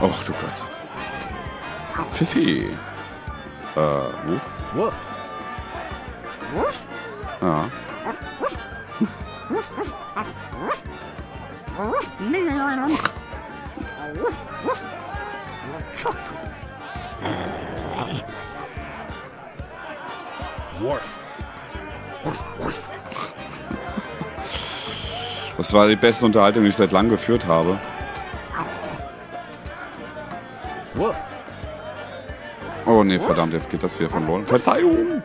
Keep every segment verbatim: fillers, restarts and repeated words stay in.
Och du Gott. Pfiffi. Äh, Wuff. Wuff. Wuff? Ja. Wuff. Wuff, wuff. Das war die beste Unterhaltung, die ich seit langem geführt habe. Wuff. Oh ne, verdammt, jetzt geht das wieder von vorne. Verzeihung!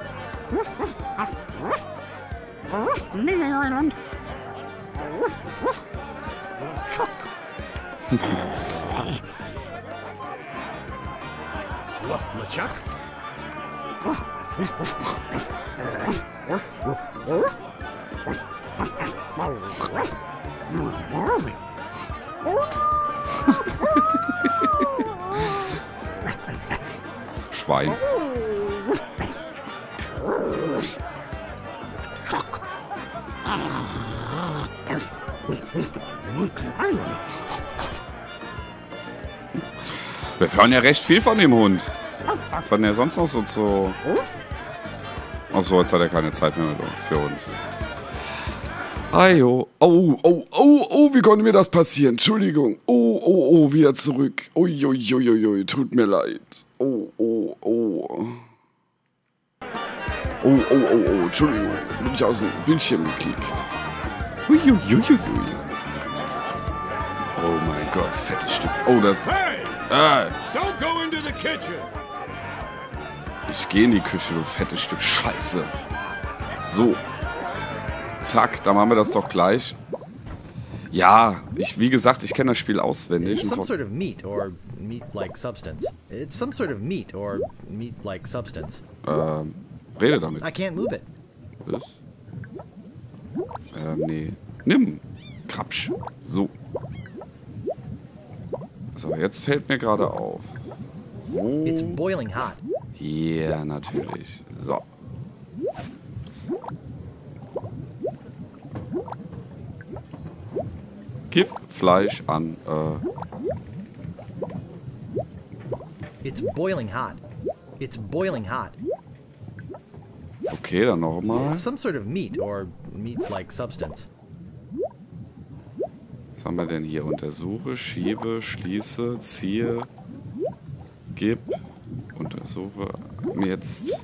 Schwein. Wir hören ja recht viel von dem Hund. Was war denn der sonst noch so zu... Ach so, jetzt hat er keine Zeit mehr für uns. Ajo. Oh, oh, oh, oh, wie konnte mir das passieren? Entschuldigung. Oh, oh, oh, wieder zurück. Ui, ui, ui, ui, ui, tut mir leid. Oh, oh, oh. Oh, oh, oh, oh, Entschuldigung. Bin ich aus dem Bildschirm geklickt. Ui, ui, ui, ui. Oh mein Gott, fettes Stück. Oh, das... Ah. Ich gehe in die Küche, du fettes Stück Scheiße. So. Zack, dann machen wir das doch gleich. Ja, ich, wie gesagt, ich kenne das Spiel auswendig. It's some sort of meat or meat-like substance. It's some sort of meat or meat-like substance. Ähm, rede damit. I can't move it. Was? Ähm, nee. Nimm. Krapsch. So. So, jetzt fällt mir gerade auf. Wo? It's boiling hot. Ja, natürlich. So. Ups. Gib Fleisch an. Äh. It's boiling hot. It's boiling hot. Okay, dann nochmal. It's some sort of meat or meat-like substance. Was haben wir denn hier? Untersuche, schiebe, schließe, ziehe, gib, untersuche. Jetzt.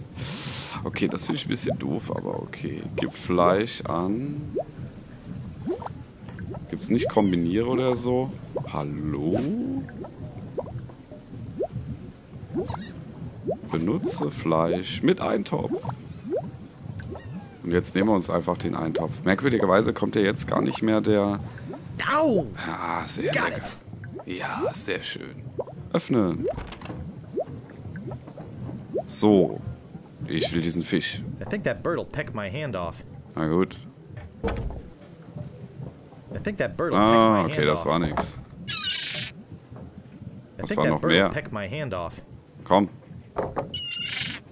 Okay, das finde ich ein bisschen doof, aber okay. Gib Fleisch an. Gibt es nicht kombiniere oder so? Hallo? Benutze Fleisch mit Eintopf. Und jetzt nehmen wir uns einfach den Eintopf. Merkwürdigerweise kommt ja jetzt gar nicht mehr der... Au! Ja, sehr lecker. Ja, sehr schön. Öffnen. So. Ich will diesen Fisch. I think that bird'll peck my hand off. Na gut. I think that bird'll ah, peck my okay, hand das off. War nix. I think das war that noch mehr. Peck my hand off. Komm.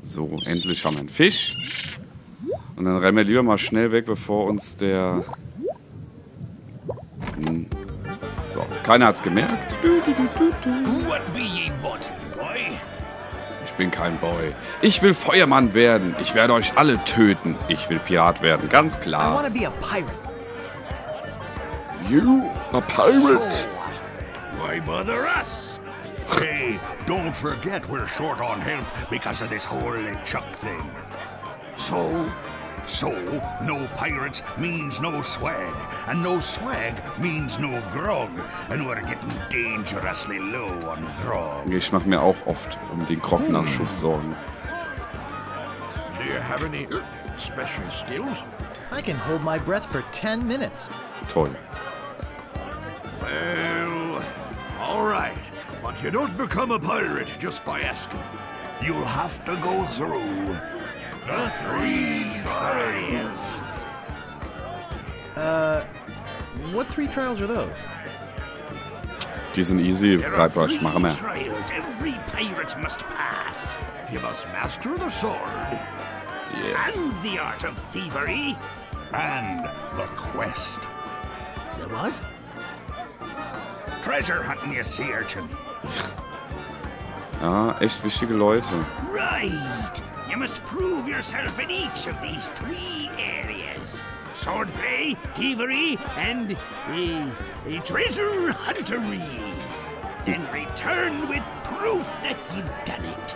So, endlich haben wir einen Fisch. Und dann rennen wir lieber mal schnell weg, bevor uns der... So, keiner hat's gemerkt. Ich bin kein Boy. Ich will Feuermann werden. Ich werde euch alle töten. Ich will Pirat werden, ganz klar. I wanna be a pirate. You a pirate? Why bother us? Hey, don't forget we're short on help because of this whole LeChuck thing. So. So, no pirates means no swag, and no swag means no grog, and we're getting dangerously low on grog. Ich mache mir auch oft um den Grog-Nachschub Sorgen. Do you have any special skills? I can hold my breath for ten minutes. Toll. Well, all right, but you don't become a pirate just by asking. You'll have to go through. The three trials. Uh, what three trials are those? Die sind easy, Bleibrach, mach mehr. Trials every pirate must pass. You must master the sword. Yes. And the art of thievery. And the quest. The what? treasure hunting, you sea urchin. Ja, echt wichtige Leute. Right. You must prove yourself in each of these three areas. Swordplay, thievery, and the, the treasure huntery. Then return with proof that you've done it.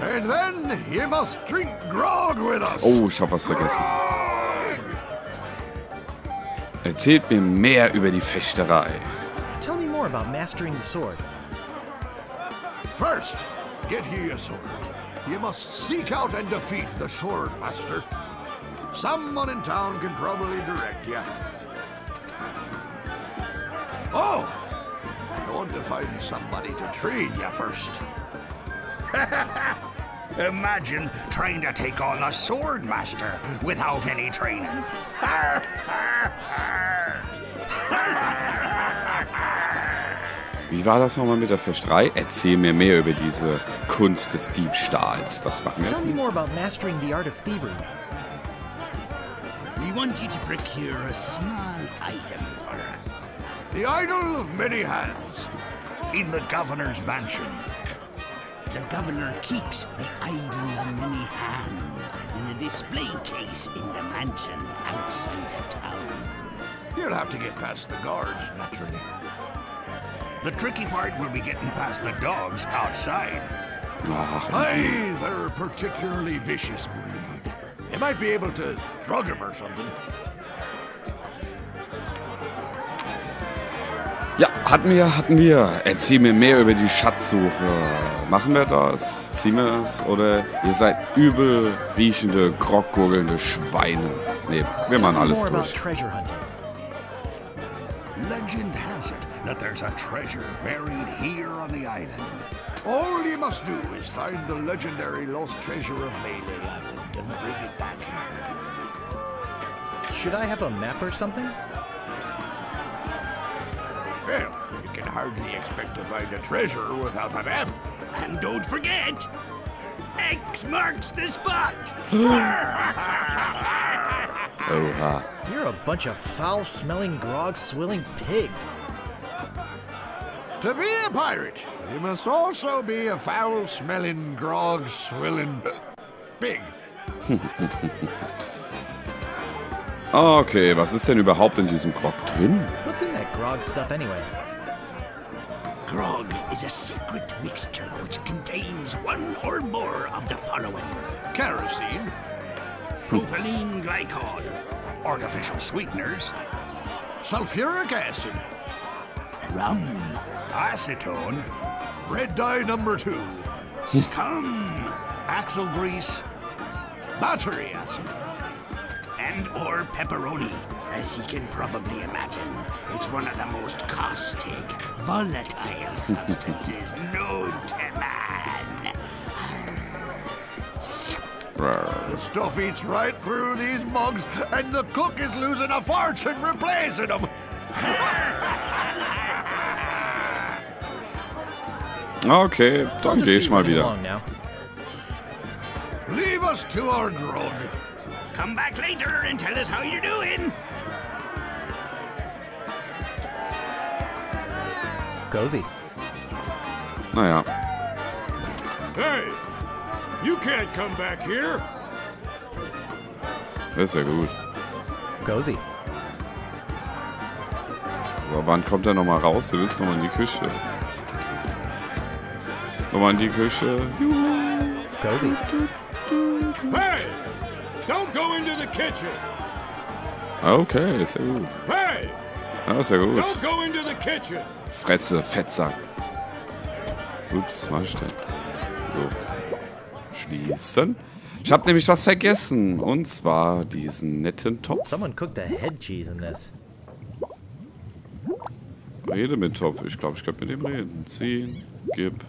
And then you must drink grog with us. Oh, ich hab was vergessen. Erzählt mir mehr über die Fechterei. Tell me more about mastering the sword. First, get you a sword. You must seek out and defeat the sword master. Someone in town can probably direct you. Oh! I want to find somebody to trade you first. Imagine trying to take on a sword master without any training. Wie war das nochmal mit der Fechterei? Erzähl mir mehr über diese Kunst des Diebstahls. Das machen wir jetzt nicht. Tell me more about mastering the art of thievery. We want you to procure a small item for us. The idol of many hands in the governor's mansion. The governor keeps the idol of many hands in a display case in the mansion outside the town. You'll have to get past the guards, naturally. The tricky part will be getting past the dogs outside. Oh, aye, they're a particularly vicious breed. They might be able to drug him or something. Ja, hatten wir, hatten wir. Erzähl mir mehr über die Schatzsuche. Machen wir das? Ziehen wir es? Oder ihr seid übel riechende, groggurgelnde Schweine. Nee, wir machen alles durch. Legend has it that there's a treasure buried here on the island. All you must do is find the legendary lost treasure of Melee Island and bring it back here. Should I have a map or something? Well, you can hardly expect to find a treasure without a map. And don't forget, X marks the spot. Oha. You're a bunch of foul-smelling, grog-swilling pigs. To be a pirate, you must also be a foul-smelling, grog-swilling pig. Okay, was ist denn überhaupt in diesem Grog drin? What's in that grog stuff anyway? Grog is a secret mixture which contains one or more of the following: kerosene, propylene glycol, artificial sweeteners, sulfuric acid, rum, acetone, red dye number two, scum, axle grease, battery acid. And or pepperoni, as you can probably imagine. It's one of the most caustic, volatile substances known to man. The stuff eats right through these mugs, and the cook is losing a fortune replacing them. Okay, dann gehe ich mal wieder. Leave us to our grog. Come back later and tell us how you're doing. Cozy. Naja. Hey, you can't come back here. Das ist ja gut. Cozy. Aber wann kommt er nochmal raus? Du willst nochmal in die Küche. Nochmal in die Küche. Cozy. Hey! Don't go into the kitchen. Okay, sehr gut. Hey! Ja, sehr gut. Don't go into the kitchen. Fresse, Fettsack. Ups, was ist denn? So. Schließen. Ich habe nämlich was vergessen. Und zwar diesen netten Topf. Someone cooked a head cheese in this. Rede mit Topf. Ich glaube, ich könnte mit dem reden. Ziehen. Gib.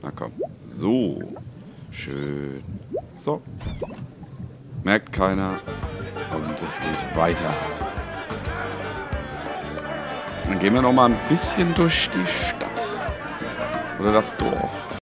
Na komm. So. Schön. So. Merkt keiner. Und es geht weiter. Dann gehen wir noch mal ein bisschen durch die Stadt. Oder das Dorf.